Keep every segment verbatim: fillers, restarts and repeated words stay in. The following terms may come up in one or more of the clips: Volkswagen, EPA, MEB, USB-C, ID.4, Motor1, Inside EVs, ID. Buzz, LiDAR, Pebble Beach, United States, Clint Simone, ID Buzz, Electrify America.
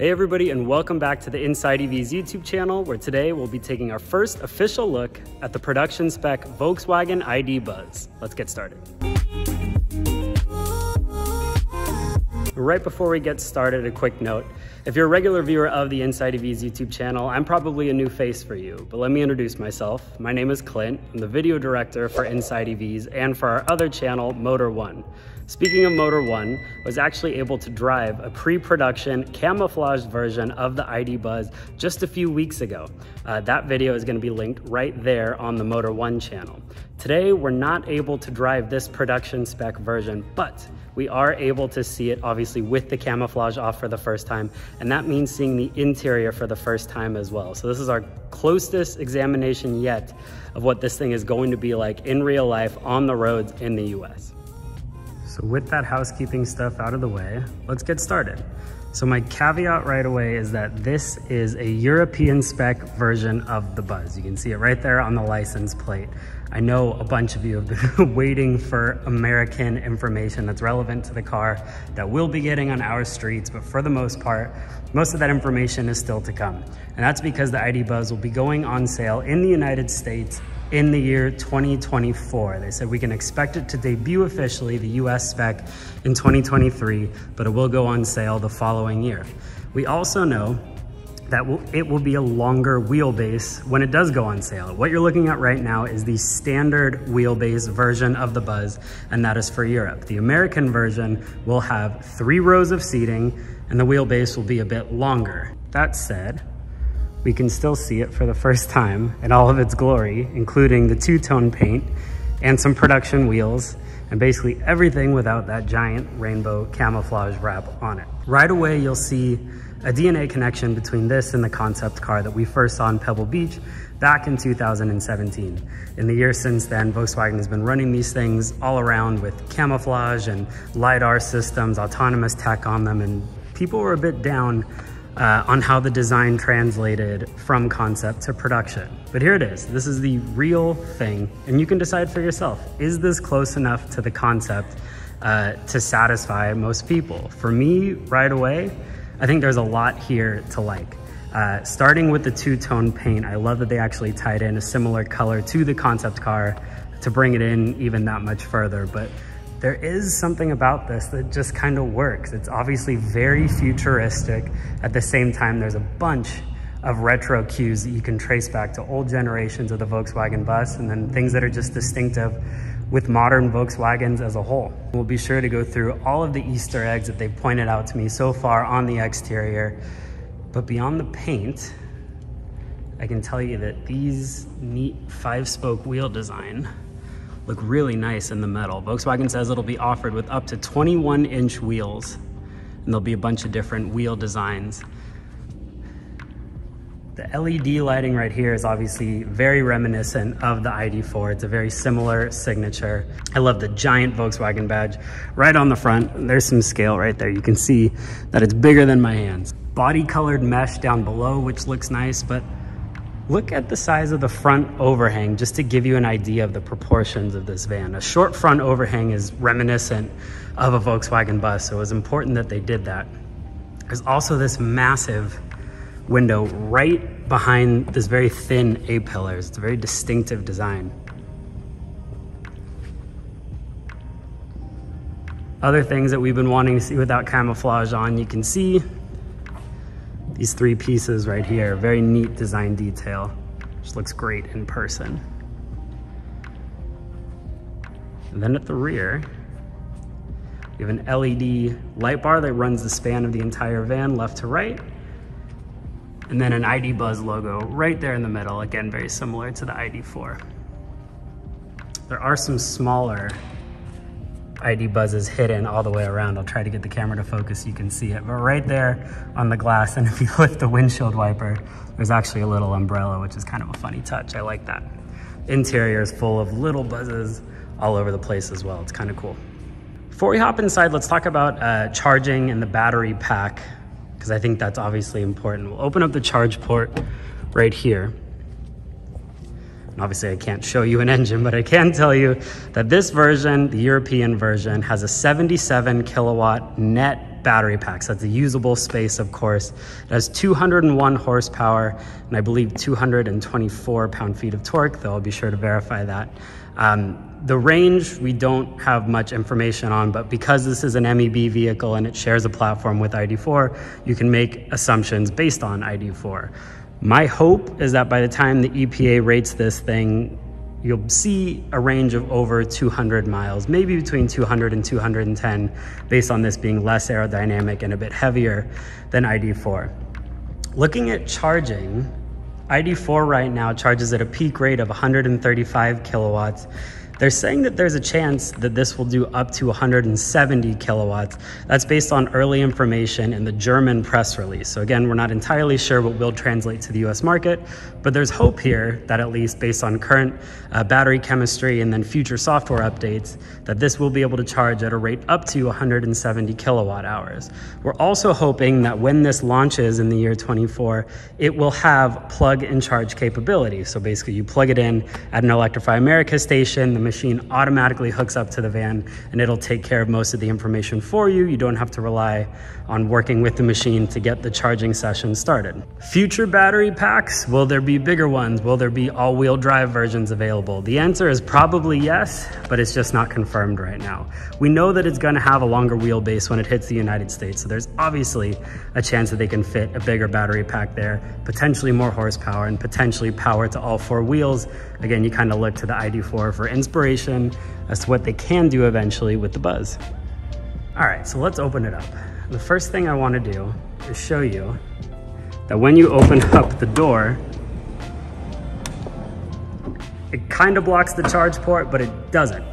Hey everybody, and welcome back to the Inside E Vs YouTube channel, where today we'll be taking our first official look at the production spec Volkswagen I D Buzz. Let's get started. Right before we get started, a quick note. If you're a regular viewer of the Inside E Vs YouTube channel, I'm probably a new face for you, but let me introduce myself. My name is Clint. I'm the video director for Inside E Vs and for our other channel, Motor one. Speaking of Motor one, I was actually able to drive a pre-production camouflaged version of the I D Buzz just a few weeks ago. Uh, that video is gonna be linked right there on the Motor one channel. Today, we're not able to drive this production spec version, but we are able to see it obviously with the camouflage off for the first time, and that means seeing the interior for the first time as well. So this is our closest examination yet of what this thing is going to be like in real life on the roads in the U S. So with that housekeeping stuff out of the way, let's get started. So my caveat right away is that this is a European spec version of the Buzz. You can see it right there on the license plate. I know a bunch of you have been waiting for American information that's relevant to the car that we'll be getting on our streets, but for the most part, most of that information is still to come. And that's because the I D Buzz will be going on sale in the United States in the year twenty twenty-four. They said we can expect it to debut officially, the U S spec, in twenty twenty-three, but it will go on sale the following year. We also know that it will be a longer wheelbase when it does go on sale. What you're looking at right now is the standard wheelbase version of the Buzz, and that is for Europe. The American version will have three rows of seating, and the wheelbase will be a bit longer. That said, we can still see it for the first time in all of its glory, including the two-tone paint and some production wheels, and basically everything without that giant rainbow camouflage wrap on it. Right away, you'll see a D N A connection between this and the concept car that we first saw in Pebble Beach back in two thousand seventeen. In the years since then, Volkswagen has been running these things all around with camouflage and LiDAR systems, autonomous tech on them, and people were a bit down Uh, on how the design translated from concept to production. But here it is. This is the real thing, and you can decide for yourself. Is this close enough to the concept uh, to satisfy most people? For me, right away, I think there's a lot here to like. Uh, starting with the two-tone paint, I love that they actually tied in a similar color to the concept car to bring it in even that much further. But there is something about this that just kind of works. It's obviously very futuristic. At the same time, there's a bunch of retro cues that you can trace back to old generations of the Volkswagen Buzz, and then things that are just distinctive with modern Volkswagens as a whole. We'll be sure to go through all of the Easter eggs that they've pointed out to me so far on the exterior. But beyond the paint, I can tell you that these neat five-spoke wheel design look really nice in the metal. Volkswagen says it'll be offered with up to twenty-one inch wheels, and there'll be a bunch of different wheel designs. The L E D lighting right here is obviously very reminiscent of the I D four. It's a very similar signature. I love the giant Volkswagen badge right on the front. There's some scale right there. You can see that it's bigger than my hands. Body colored mesh down below, which looks nice, but look at the size of the front overhang just to give you an idea of the proportions of this van. A short front overhang is reminiscent of a Volkswagen Buzz, so it was important that they did that. There's also this massive window right behind this very thin A-pillars. It's a very distinctive design. Other things that we've been wanting to see without camouflage on, you can see these three pieces right here, very neat design detail. Just looks great in person. And then at the rear, we have an L E D light bar that runs the span of the entire van left to right. And then an I D Buzz logo right there in the middle, again, very similar to the I D four. There are some smaller I D Buzzes hidden all the way around. I'll try to get the camera to focus so you can see it. But right there on the glass, and if you lift the windshield wiper, there's actually a little umbrella, which is kind of a funny touch. I like that. Interior is full of little Buzzes all over the place as well. It's kind of cool. Before we hop inside, let's talk about uh, charging and the battery pack, because I think that's obviously important. We'll open up the charge port right here. Obviously, I can't show you an engine, but I can tell you that this version, the European version, has a seventy-seven kilowatt net battery packs. That's a usable space, of course. It has two hundred one horsepower and I believe two hundred twenty-four pound-feet of torque, though I'll be sure to verify that. Um, the range, we don't have much information on, but because this is an M E B vehicle and it shares a platform with I D four, you can make assumptions based on I D four. My hope is that by the time the E P A rates this thing, you'll see a range of over two hundred miles, maybe between two hundred and two hundred ten, based on this being less aerodynamic and a bit heavier than I D four. Looking at charging, I D four right now charges at a peak rate of one hundred thirty-five kilowatts. They're saying that there's a chance that this will do up to one hundred seventy kilowatts. That's based on early information in the German press release. So again, we're not entirely sure what will translate to the U S market, but there's hope here that at least based on current uh, battery chemistry and then future software updates, that this will be able to charge at a rate up to one hundred seventy kilowatt hours. We're also hoping that when this launches in the year twenty-four, it will have plug and charge capability. So basically you plug it in at an Electrify America station, the machine automatically hooks up to the van and it'll take care of most of the information for you. You don't have to rely on working with the machine to get the charging session started. Future battery packs, will there be bigger ones? Will there be all-wheel drive versions available? The answer is probably yes, but it's just not confirmed right now. We know that it's going to have a longer wheelbase when it hits the United States, so there's obviously a chance that they can fit a bigger battery pack there, potentially more horsepower and potentially power to all four wheels. Again, you kind of look to the I D four for inspiration as to what they can do eventually with the Buzz. All right, so let's open it up. The first thing I want to do is show you that when you open up the door, it kind of blocks the charge port, but it doesn't.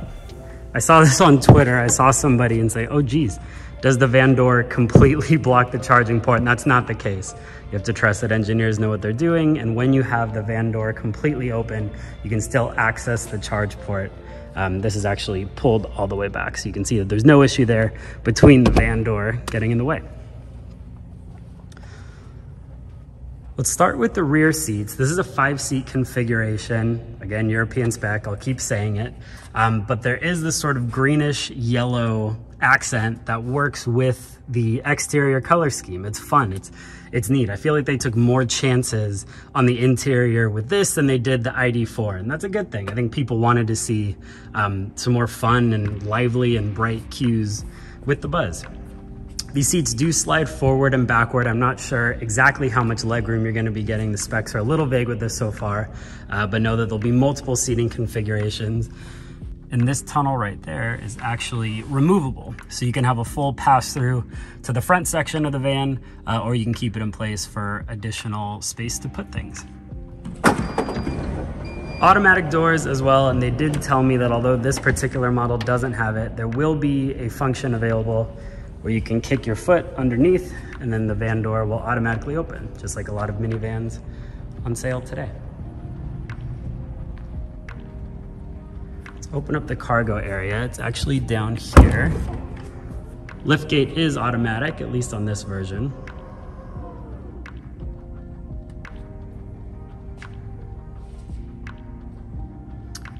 I saw this on Twitter. I saw somebody and say, oh geez, does the van door completely block the charging port? And that's not the case. You have to trust that engineers know what they're doing. And when you have the van door completely open, you can still access the charge port. Um, this is actually pulled all the way back. So you can see that there's no issue there between the van door getting in the way. Let's start with the rear seats. This is a five seat configuration. Again, European spec, I'll keep saying it. Um, but there is this sort of greenish yellow accent that works with the exterior color scheme. It's fun, it's, it's neat. I feel like they took more chances on the interior with this than they did the I D four, and that's a good thing. I think people wanted to see um, some more fun and lively and bright cues with the Buzz. These seats do slide forward and backward. I'm not sure exactly how much legroom you're going to be getting. The specs are a little vague with this so far, uh, but know that there'll be multiple seating configurations. And this tunnel right there is actually removable. So you can have a full pass through to the front section of the van, uh, or you can keep it in place for additional space to put things. Automatic doors as well, and they did tell me that although this particular model doesn't have it, there will be a function available where you can kick your foot underneath and then the van door will automatically open, just like a lot of minivans on sale today. Let's open up the cargo area. It's actually down here. Liftgate is automatic, at least on this version.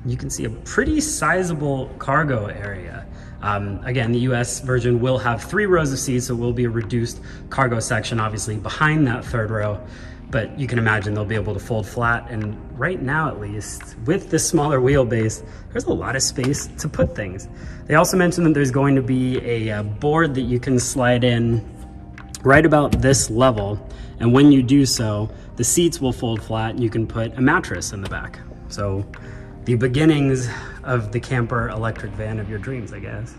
You can see a pretty sizable cargo area. Um, again, the U S version will have three rows of seats, so it will be a reduced cargo section, obviously behind that third row, but you can imagine they'll be able to fold flat. And right now, at least, with this smaller wheelbase, there's a lot of space to put things. They also mentioned that there's going to be a uh, board that you can slide in right about this level. And when you do so, the seats will fold flat and you can put a mattress in the back. So the beginnings of the camper electric van of your dreams, I guess.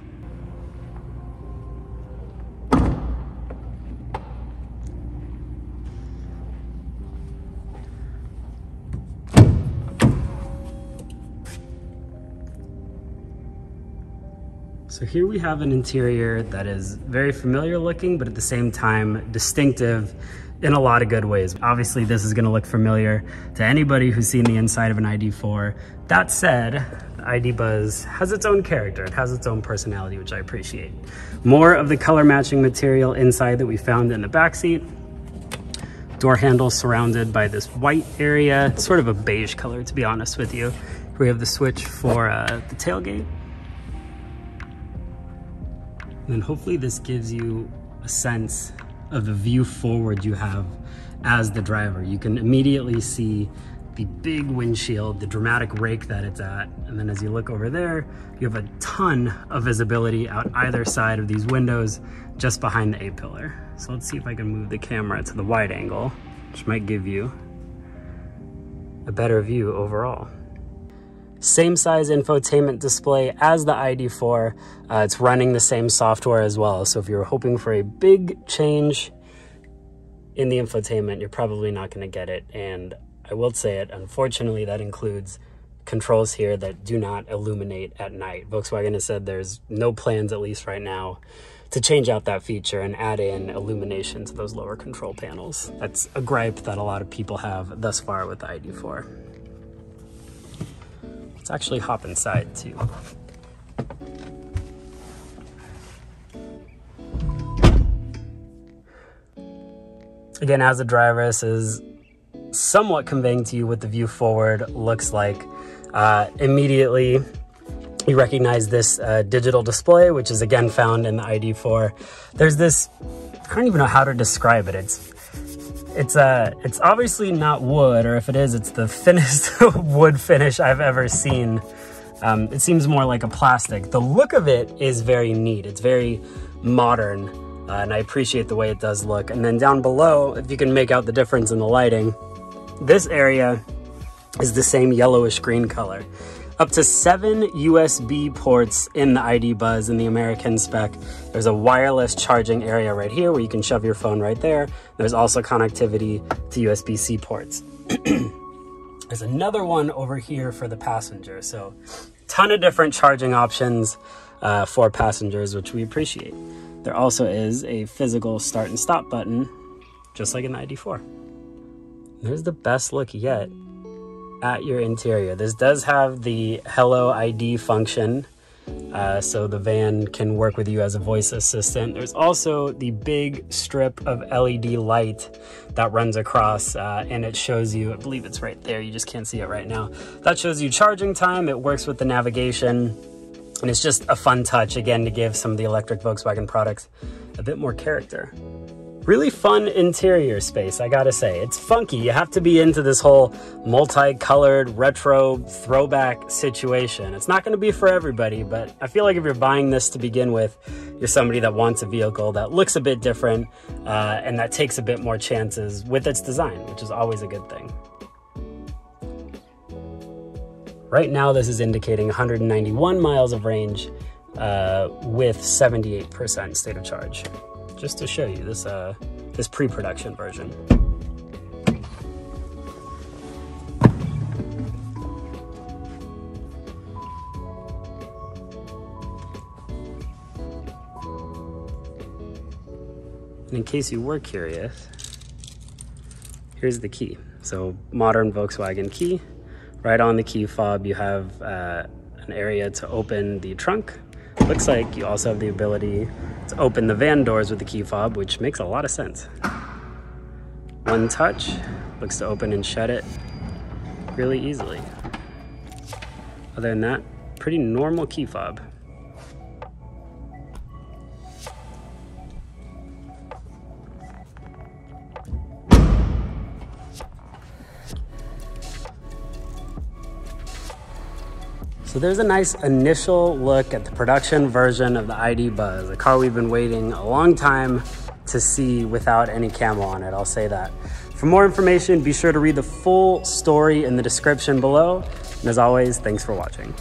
So here we have an interior that is very familiar looking, but at the same time distinctive in a lot of good ways. Obviously, this is gonna look familiar to anybody who's seen the inside of an I D four. That said, the I D Buzz has its own character. It has its own personality, which I appreciate. More of the color matching material inside that we found in the back seat. Door handle surrounded by this white area. It's sort of a beige color, to be honest with you. We have the switch for uh, the tailgate. And hopefully this gives you a a sense of the view forward you have as the driver. You can immediately see the big windshield, the dramatic rake that it's at. And then as you look over there, you have a ton of visibility out either side of these windows just behind the A-pillar. So let's see if I can move the camera to the wide angle, which might give you a better view overall. Same size infotainment display as the I D four. Uh, it's running the same software as well. So if you're hoping for a big change in the infotainment, you're probably not going to get it. And I will say it, unfortunately, that includes controls here that do not illuminate at night. Volkswagen has said there's no plans, at least right now, to change out that feature and add in illumination to those lower control panels. That's a gripe that a lot of people have thus far with the I D four. Let's actually hop inside too. Again, as a driver, this is somewhat conveying to you what the view forward looks like. Uh, immediately, you recognize this uh, digital display, which is again found in the I D four. There's this, I don't even know how to describe it. It's it's uh, it's obviously not wood, or if it is, it's the thinnest wood finish I've ever seen. Um, it seems more like a plastic. The look of it is very neat. It's very modern. Uh, and I appreciate the way it does look. And then down below, if you can make out the difference in the lighting, this area is the same yellowish green color. Up to seven U S B ports in the I D Buzz in the American spec. There's a wireless charging area right here where you can shove your phone right there. There's also connectivity to U S B C ports. There's another one over here for the passenger. So ton of different charging options uh, for passengers, which we appreciate. There also is a physical start and stop button, just like in the I D four. There's the best look yet at your interior. This does have the Hello I D function, uh, so the van can work with you as a voice assistant. There's also the big strip of L E D light that runs across, uh, and it shows you, I believe it's right there, you just can't see it right now. That shows you charging time, it works with the navigation, and it's just a fun touch, again, to give some of the electric Volkswagen products a bit more character. Really fun interior space, I gotta say. It's funky. You have to be into this whole multicolored, retro, throwback situation. It's not gonna be for everybody, but I feel like if you're buying this to begin with, you're somebody that wants a vehicle that looks a bit different uh, and that takes a bit more chances with its design, which is always a good thing. Right now, this is indicating one hundred ninety-one miles of range uh, with seventy-eight percent state of charge. Just to show you this uh, this pre-production version. And in case you were curious, here's the key. So modern Volkswagen key. Right on the key fob, you have uh, an area to open the trunk. Looks like you also have the ability to open the van doors with the key fob, which makes a lot of sense. One touch, looks to open and shut it really easily. Other than that, pretty normal key fob. So there's a nice initial look at the production version of the I D Buzz, a car we've been waiting a long time to see without any camo on it, I'll say that. For more information, be sure to read the full story in the description below. And as always, thanks for watching.